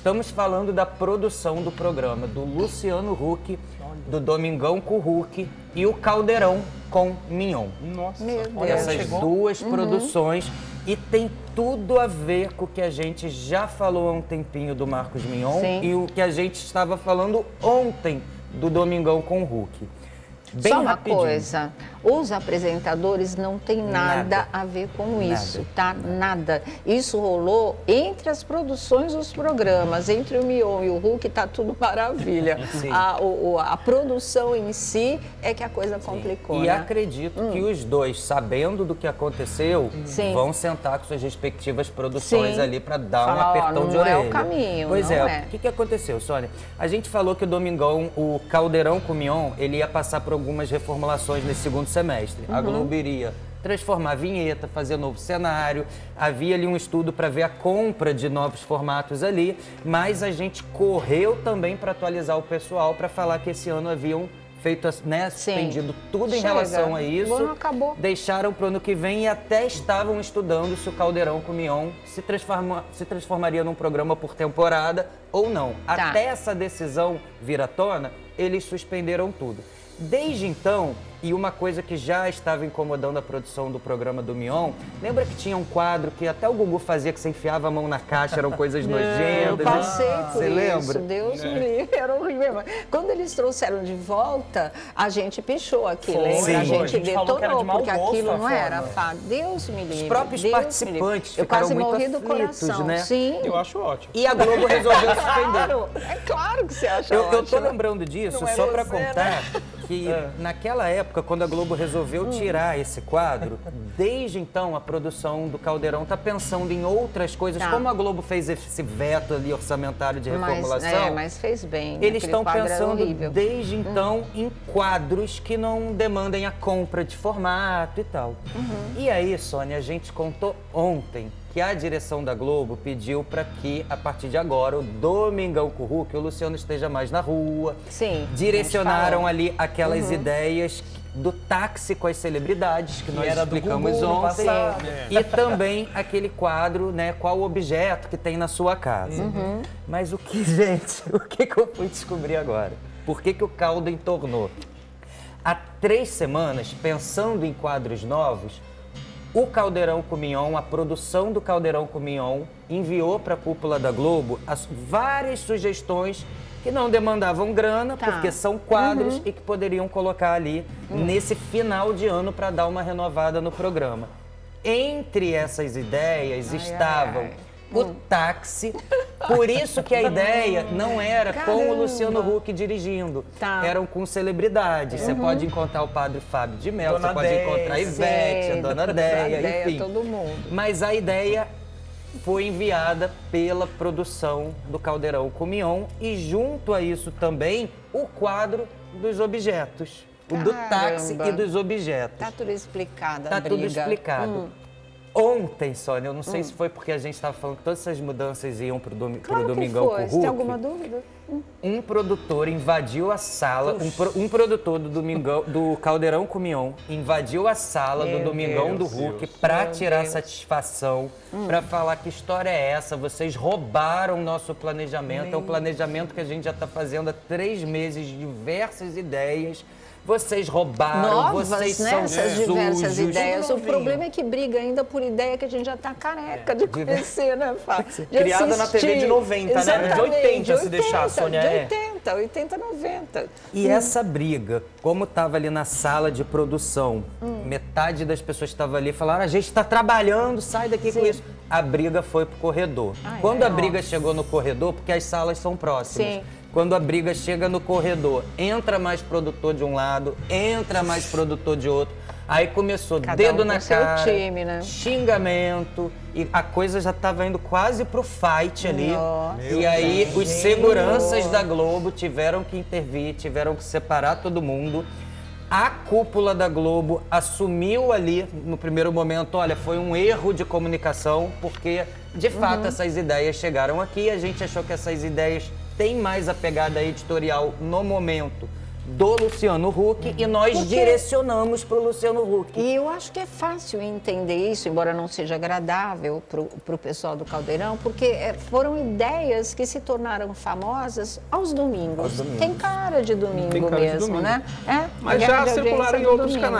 Estamos falando da produção do programa do Luciano Huck, do Domingão com o Huck e o Caldeirão com Mignon. Nossa, olha, essas duas produções. E tem tudo a ver com o que a gente já falou há um tempinho do Marcos Mion. Sim. E o que a gente estava falando ontem do Domingão com o Huck. Bem só uma rapidinho. Coisa, os apresentadores não têm nada a ver com isso, tá? Nada. Isso rolou entre as produções dos programas, entre o Mion e o Huck, tá tudo maravilha. A produção em si é que a coisa complicou, né? E acredito que os dois, sabendo do que aconteceu, vão sentar com suas respectivas produções ali para dar um apertão de orelha. Não é o caminho, pois é. O que aconteceu, Sônia? A gente falou que o Domingão, o Caldeirão com o Mignon, ele ia passar por algumas reformulações nesse segundo semestre. A Globo iria transformar a vinheta, fazer novo cenário, havia ali um estudo para ver a compra de novos formatos ali, mas a gente correu também para atualizar o pessoal, para falar que esse ano haviam feito, né, suspendido tudo em relação a isso. Bom, acabou. Deixaram para o ano que vem e até estavam estudando se o Caldeirão com o Mignon se transformaria num programa por temporada ou não. Tá. Até essa decisão vir à tona, eles suspenderam tudo. Desde então, e uma coisa que já estava incomodando a produção do programa do Mion, lembra que tinha um quadro que até o Gugu fazia, que você enfiava a mão na caixa, eram coisas nojentas. Eu passei por isso, lembra? Deus me livre, era horrível. Quando eles trouxeram de volta, a gente pichou aquilo, lembra? A gente detonou, porque aquilo não era, Deus me livre. Os próprios participantes ficaram muito aflitos, né? Sim. Eu acho ótimo. E a Globo resolveu suspender. É claro que você acha ótimo. Eu tô lembrando disso, só pra contar que naquela época, quando a Globo resolveu tirar esse quadro, desde então a produção do Caldeirão tá pensando em outras coisas, como a Globo fez esse veto ali orçamentário de reformulação. Mas fez bem. Eles estão pensando desde então em quadros que não demandem a compra de formato e tal. E aí, Sônia, a gente contou ontem que a direção da Globo pediu para que, a partir de agora, o Domingão com o Huck, o Luciano esteja mais na rua. Sim. Direcionaram ali aquelas ideias do táxi com as celebridades, que nós explicamos ontem. E também aquele quadro, né, qual o objeto que tem na sua casa. Mas o que, gente, o que eu fui descobrir agora? Por que o caldo entornou? Há 3 semanas, pensando em quadros novos, o Caldeirão com Mignon, a produção do Caldeirão com Mignon, enviou para a cúpula da Globo várias sugestões que não demandavam grana, porque são quadros e que poderiam colocar ali nesse final de ano para dar uma renovada no programa. Entre essas ideias estavam o táxi, por isso que a ideia não era com o Luciano Huck dirigindo, eram com celebridades. Você pode encontrar o Padre Fábio de Melo, você pode encontrar a Ivete, a Dona Deia, enfim. Todo mundo. Mas a ideia foi enviada pela produção do Caldeirão com Mignon e junto a isso também o quadro dos objetos, o do táxi e dos objetos. Tá tudo explicado, a briga. Tá tudo explicado. Ontem, Sônia, eu não sei se foi porque a gente estava falando que todas essas mudanças iam para o Domingão com o Huck. Tem alguma dúvida? Um produtor invadiu a sala, um produtor do Caldeirão com Mignon invadiu a sala do Domingão do Huck para tirar satisfação, para falar que história é essa, vocês roubaram o nosso planejamento, é um planejamento que a gente já está fazendo há 3 meses, diversas ideias. Vocês roubaram, novas, vocês são essas diversas ideias. O problema é que briga ainda por ideia que a gente já tá careca de conhecer, né, Fábio? Criada assistir. Na TV de 90, né? De 80, se deixar, Sônia. De 80, 80, 90. E essa briga, como tava ali na sala de produção, metade das pessoas que tava ali falaram, a gente tá trabalhando, sai daqui com isso. A briga foi pro corredor. Quando a briga chegou no corredor, porque as salas são próximas, quando a briga chega no corredor, entra mais produtor de um lado, entra mais produtor de outro. Aí começou dedo na cara, xingamento, e a coisa já estava indo quase pro fight ali. E aí os seguranças da Globo tiveram que intervir, tiveram que separar todo mundo. A cúpula da Globo assumiu ali, no primeiro momento, olha, foi um erro de comunicação, porque de fato essas ideias chegaram aqui, a gente achou que essas ideias tem mais a pegada editorial no momento do Luciano Huck e nós direcionamos para o Luciano Huck. E eu acho que é fácil entender isso, embora não seja agradável para o pessoal do Caldeirão, porque foram ideias que se tornaram famosas aos domingos. Tem cara de domingo mesmo, né? É, mas já circularam em outros canais.